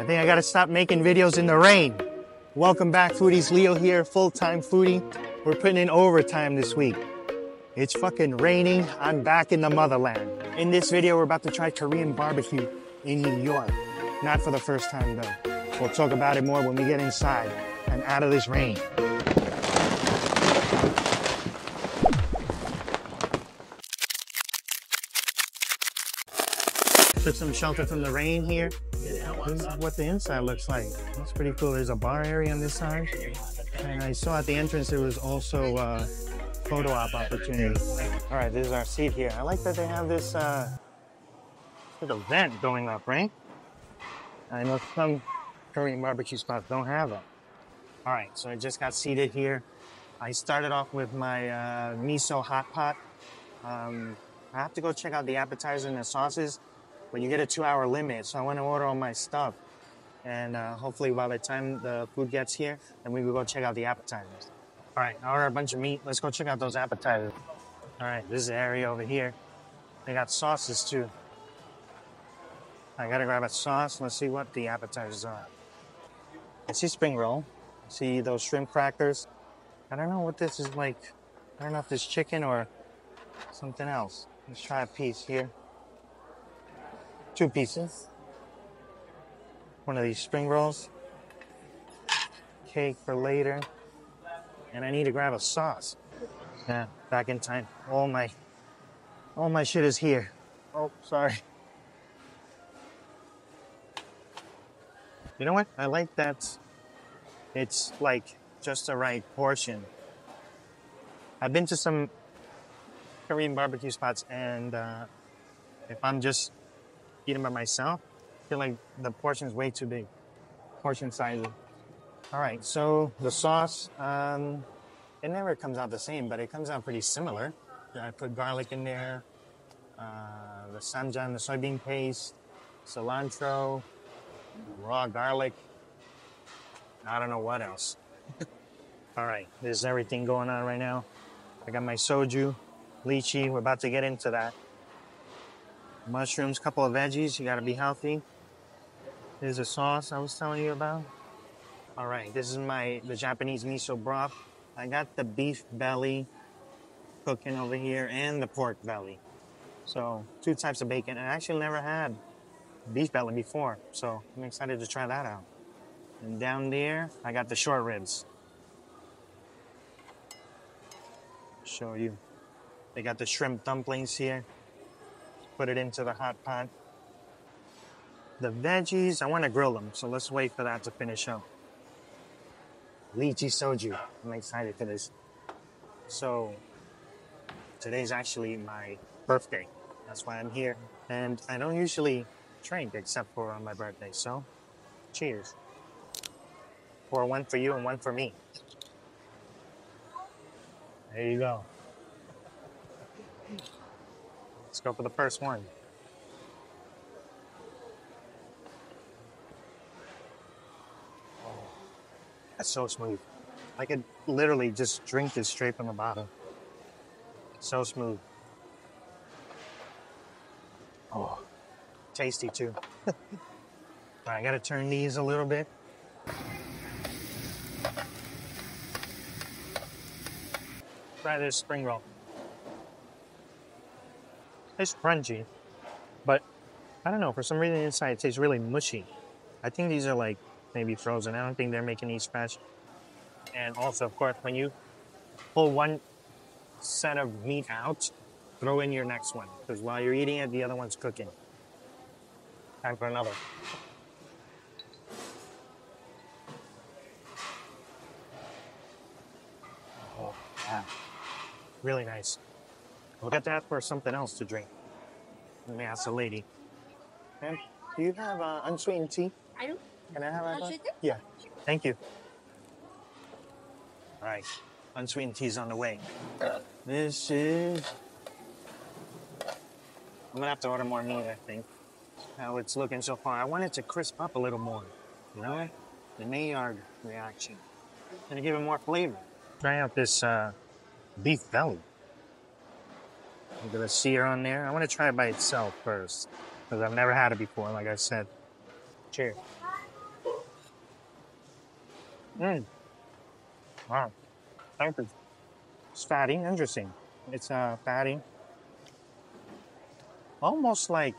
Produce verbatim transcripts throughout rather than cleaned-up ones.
I think I gotta stop making videos in the rain. Welcome back, foodies. Leo here, full-time foodie. We're putting in overtime this week. It's fucking raining. I'm back in the motherland. In this video, we're about to try Korean barbecue in New York. Not for the first time, though. We'll talk about it more when we get inside and out of this rain. Took some shelter from the rain here. This is what the inside looks like. It's pretty cool. There's a bar area on this side. And I saw at the entrance there was also a photo op opportunity. All right, this is our seat here. I like that they have this uh, little vent going up, right? I know some Korean barbecue spots don't have that. All right, so I just got seated here. I started off with my uh, miso hot pot. Um, I have to go check out the appetizer and the sauces. But you get a two-hour limit, so I want to order all my stuff. And uh, hopefully by the time the food gets here, then we will go check out the appetizers. All right, I ordered a bunch of meat. Let's go check out those appetizers. All right, this is the area over here. They got sauces, too. I got to grab a sauce. Let's see what the appetizers are. I see spring roll. I see those shrimp crackers. I don't know what this is like. I don't know if this is chicken or something else. Let's try a piece here. Two pieces. One of these spring rolls. Cake for later. And I need to grab a sauce. Yeah, back in time. All my, all my shit is here. Oh, sorry. You know what? I like that it's like just the right portion. I've been to some Korean barbecue spots and uh, if I'm just eating by myself, I feel like the portion's way too big. Portion size. All right, so the sauce, um, it never comes out the same, but it comes out pretty similar. I put garlic in there, uh, the samjang, the soybean paste, cilantro, raw garlic. I don't know what else. All right, there's everything going on right now. I got my soju, lychee, we're about to get into that. Mushrooms, couple of veggies, you gotta be healthy. There's a sauce I was telling you about. All right, this is my the Japanese miso broth. I got the beef belly cooking over here and the pork belly. So two types of bacon. I actually never had beef belly before, so I'm excited to try that out. And down there, I got the short ribs. Show you. They got the shrimp dumplings here. Put it into the hot pot. The veggies, I want to grill them, so let's wait for that to finish up. Lychee soju, I'm excited for this. So today's actually my birthday. That's why I'm here. And I don't usually drink except for on my birthday, so cheers. Pour one for you and one for me. There you go. Let's go for the first one. Oh, that's so smooth. I could literally just drink this straight from the bottle. So smooth. Oh, tasty too. All right, I gotta turn these a little bit. Try this spring roll. It's crunchy, but I don't know, for some reason inside it tastes really mushy. I think these are like maybe frozen. I don't think they're making these fresh. And also, of course, when you pull one set of meat out, throw in your next one, because while you're eating it, the other one's cooking. Time for another. Oh, yeah. Really nice. We'll get that for something else to drink. Let me ask the lady. Ma'am, do you have uh, unsweetened tea? I do. Can I have that? Unsweetened? Yeah. Thank you. All right. Unsweetened tea's on the way. This is... I'm going to have to order more meat, I think. How it's looking so far. I want it to crisp up a little more. You know what? The Maillard reaction. Going to give it more flavor. Try out this uh, beef belly. I'm gonna sear on there. I want to try it by itself first, because I've never had it before, like I said. Cheers. Mm. Wow. Thank you. It's fatty, interesting. It's uh, fatty. Almost like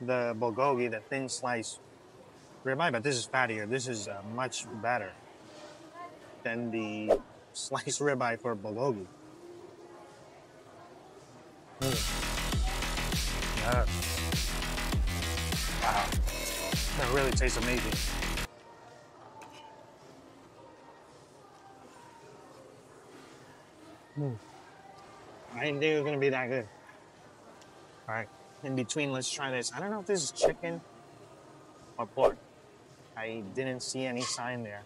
the bulgogi, the thin slice ribeye, but this is fattier. This is uh, much better than the sliced ribeye for bulgogi. Mm. Yeah. Wow. That really tastes amazing. Mm. I didn't think it was gonna be that good. All right, in between, let's try this. I don't know if this is chicken or pork. I didn't see any sign there.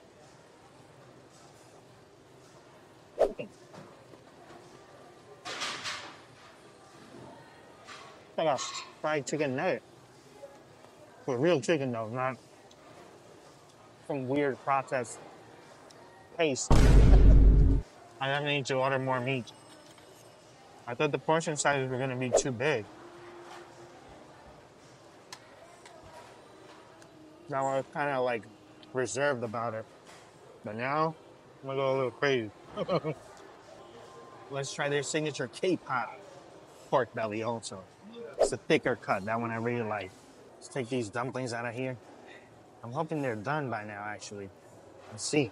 Chicken. Like a fried chicken nugget. With real chicken though, not some weird processed paste. I don't need to order more meat. I thought the portion sizes were gonna be too big. Now I was kinda like reserved about it. But now I'm gonna go a little crazy. Let's try their signature K P O T pork belly also. It's a thicker cut, that one I really like. Let's take these dumplings out of here. I'm hoping they're done by now actually. Let's see.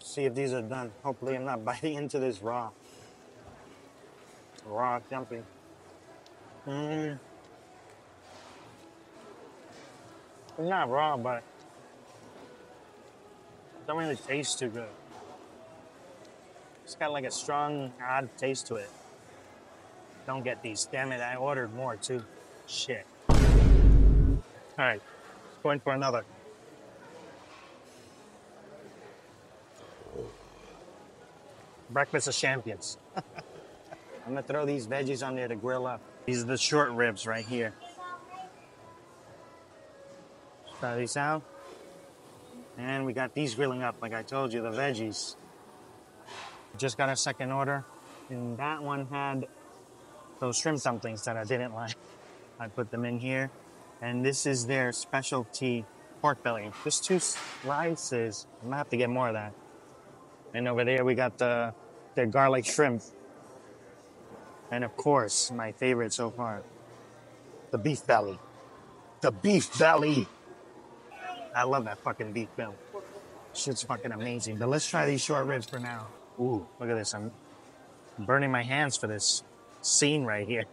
See if these are done. Hopefully I'm not biting into this raw. Raw dumpling. Mmm. It's not raw, but it doesn't really taste too good. It's got like a strong, odd taste to it. Don't get these. Damn it, I ordered more too. Shit. All right, going for another. Breakfast of champions. I'm gonna throw these veggies on there to grill up. These are the short ribs right here. Try these out. And we got these grilling up, like I told you, the veggies. Just got a second order, and that one had those shrimp dumplings that I didn't like. I put them in here. And this is their specialty pork belly. Just two slices. I'm gonna have to get more of that. And over there we got the their garlic shrimp. And of course, my favorite so far, the beef belly. The beef belly. I love that fucking beef belly. Shit's fucking amazing. But let's try these short ribs for now. Ooh, look at this. I'm burning my hands for this scene right here.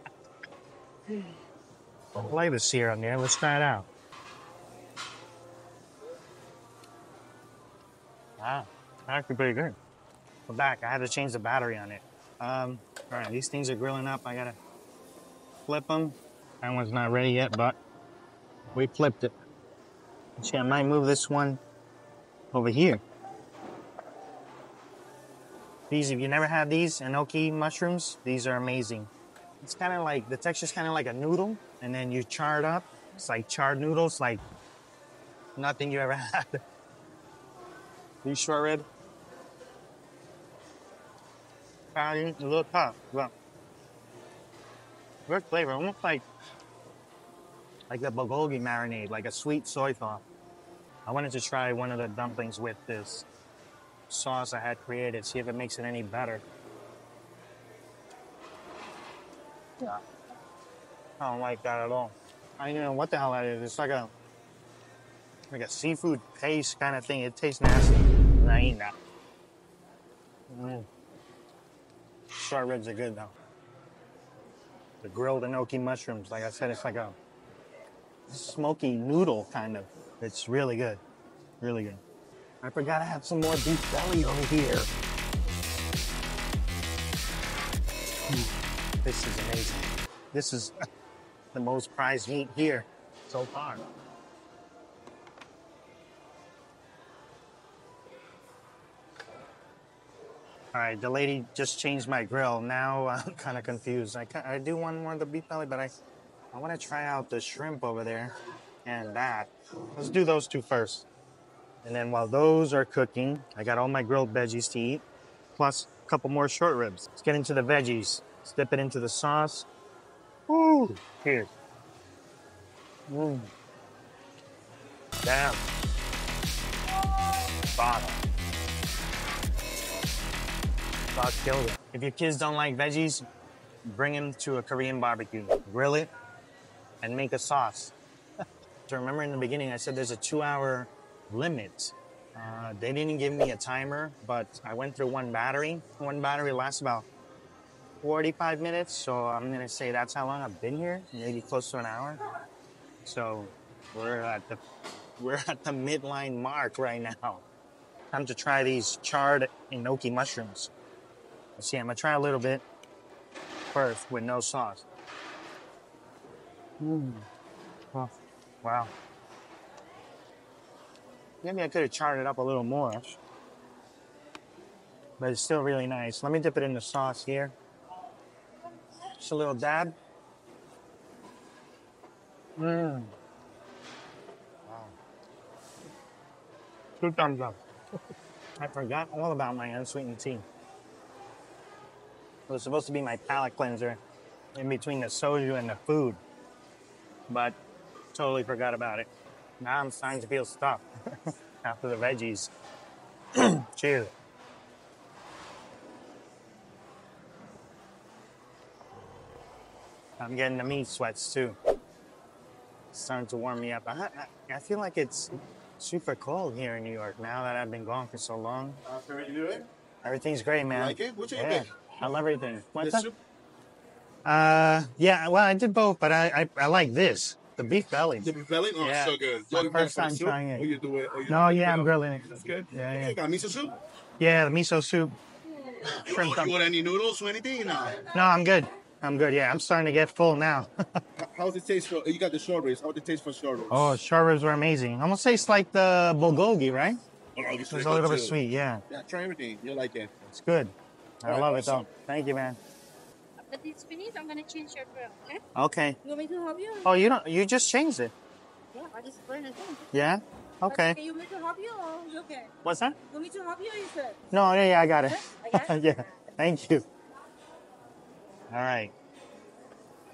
Don't lay the sear on there. Let's try it out. Wow, actually pretty good. We're back. I had to change the battery on it. Um, all right, these things are grilling up. I gotta flip them. That one's not ready yet, but we flipped it. Actually, I might move this one over here. These, if you never had these, enoki mushrooms, these are amazing. It's kind of like, the texture's kind of like a noodle, and then you char it up. It's like charred noodles, like nothing you ever had. These short rib. A little tough, but good flavor, almost like like the bulgogi marinade, like a sweet soy sauce. I wanted to try one of the dumplings with this sauce I had created, see if it makes it any better. Yeah, I don't like that at all. I don't know what the hell that is. It's like a like a seafood paste kind of thing. It tastes nasty, and I ain't that. Mm. Short ribs are good though. The grilled enoki mushrooms, like I said, it's like a smoky noodle kind of. It's really good, really good. I forgot I have some more beef belly over here. Ooh, this is amazing. This is the most prized meat here so far. All right, the lady just changed my grill. Now I'm kind of confused. I, I do want more of the beef belly, but I, I want to try out the shrimp over there and that. Let's do those two first. And then while those are cooking, I got all my grilled veggies to eat, plus a couple more short ribs. Let's get into the veggies. Let's dip it into the sauce. Ooh, here. Ooh. Damn. Bottom. hot pot killed it. If your kids don't like veggies, bring them to a Korean barbecue. Grill it and make a sauce. So remember in the beginning, I said there's a two-hour limit. Uh, they didn't give me a timer, but I went through one battery. One battery lasts about forty-five minutes, so I'm gonna say that's how long I've been here, maybe close to an hour. So we're at the we're at the midline mark right now. Time to try these charred enoki mushrooms. Let's see, I'm gonna try a little bit first with no sauce. Mm. Oh, wow. Maybe I could have charred it up a little more, but it's still really nice. Let me dip it in the sauce here. Just a little dab. Mmm. Wow. Two thumbs up. I forgot all about my unsweetened tea. It was supposed to be my palate cleanser in between the soju and the food, but totally forgot about it. Now I'm starting to feel stuffed after the veggies. Cheers. I'm getting the meat sweats too. It's starting to warm me up. I, I, I feel like it's super cold here in New York now that I've been gone for so long. Uh, how are you doing? Everything's great, man. You like it? What do you think? I love everything. What's up? Uh, yeah, well, I did both, but I, I, I like this. The beef belly. The beef belly? Oh, yeah. So good. My first time trying it. Or you do it or you no, do yeah, it I'm grilling it. That's good. Yeah, yeah. You got miso soup? Yeah, the miso soup. You want, you want any noodles or anything? No, no I'm good. I'm good, yeah. I'm starting to get full now. How's it taste for, you got the short ribs. How's it taste for short ribs? Oh, short ribs were amazing. Almost tastes like the bulgogi, right? Oh, it's a little bit sweet, yeah. Yeah, try everything. You'll like it. It's good. I right, love awesome. It, though. Thank you, man. But it's finished. I'm going to change your grill, okay? Okay. You want me to help you? Oh, you don't, you just changed it? Yeah, I just burned it in. Yeah? Okay. But you want me to help you or you okay? What's that? You want me to help you or you said? No, yeah, yeah, I got it. I got it? Yeah, thank you. All right,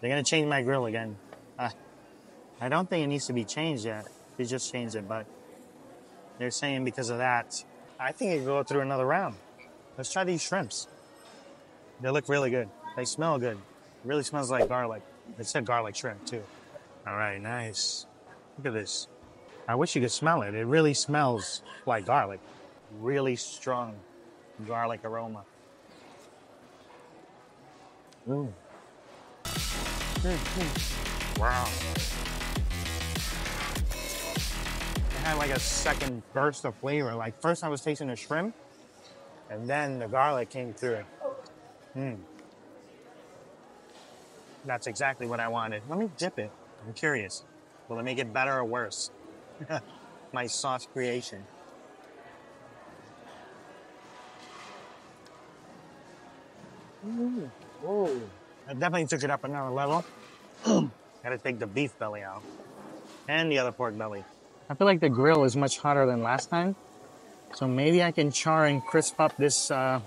they're gonna change my grill again. Uh, I don't think it needs to be changed yet. They just changed it, but they're saying because of that, I think it could go through another round. Let's try these shrimps. They look really good. They smell good. It really smells like garlic. It said garlic shrimp too. All right, nice. Look at this. I wish you could smell it. It really smells like garlic. Really strong garlic aroma. Mm. Mm, mm. Wow. It had like a second burst of flavor. Like first I was tasting the shrimp and then the garlic came through. Mm. That's exactly what I wanted. Let me dip it. I'm curious. Will it make it better or worse? My sauce creation. Mm. Oh, I definitely took it up another level. Gotta take the beef belly out and the other pork belly. I feel like the grill is much hotter than last time. So maybe I can char and crisp up this uh,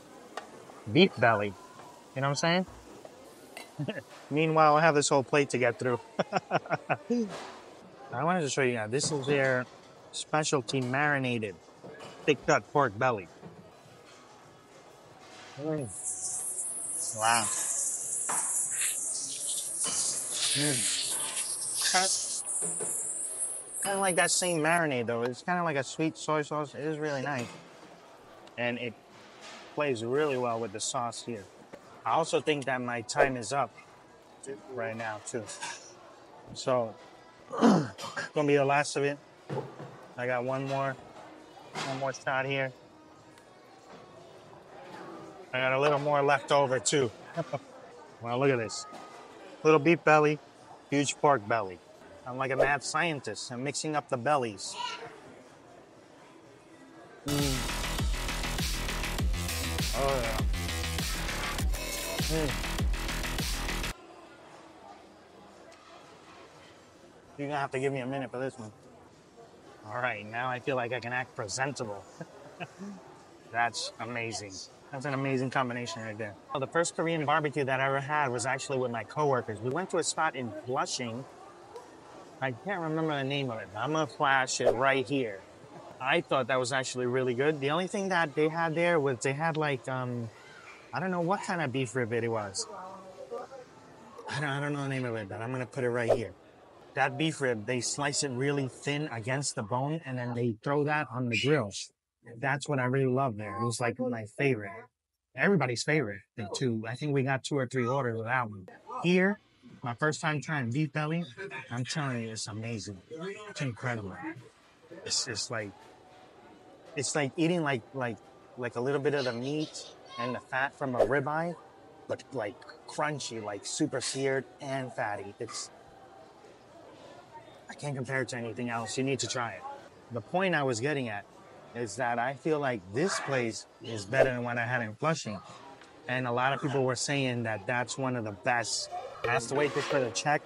beef belly. You know what I'm saying? Meanwhile, I have this whole plate to get through. I wanted to show you guys. This is their specialty marinated thick cut pork belly. Mm. Wow. Mm. Kind of like that same marinade though. It's kind of like a sweet soy sauce. It is really nice. And it plays really well with the sauce here. I also think that my time is up right now too. So, it's gonna be the last of it. I got one more, one more shot here. I got a little more left over too. Well, look at this. Little beef belly, huge pork belly. I'm like a mad scientist. I'm mixing up the bellies. Mm. Oh yeah. Mm. You're gonna have to give me a minute for this one. All right, now I feel like I can act presentable. That's amazing. That's an amazing combination right there. Well, the first Korean barbecue that I ever had was actually with my coworkers. We went to a spot in Flushing. I can't remember the name of it, but I'm gonna flash it right here. I thought that was actually really good. The only thing that they had there was they had like um, I don't know what kind of beef rib it was. I don't, I don't know the name of it, but I'm going to put it right here. That beef rib, they slice it really thin against the bone, and then they throw that on the grill. That's what I really love there. It was like my favorite. Everybody's favorite, the two. I think we got two or three orders of that one. Here, my first time trying beef belly, I'm telling you, it's amazing. It's incredible. It's just like, it's like eating like, like, like a little bit of the meat and the fat from a ribeye, but like crunchy, like super seared and fatty. It's, I can't compare it to anything else. You need to try it. The point I was getting at is that I feel like this place is better than what I had in Flushing. And a lot of people were saying that that's one of the best. That's the wait for the check.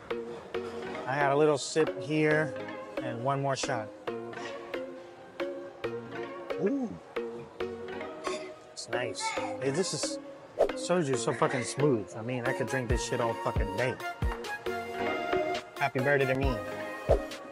I had a little sip here and one more shot. Ooh, it's nice. Hey, this is, soju is so fucking smooth. I mean, I could drink this shit all fucking day. Happy birthday to me.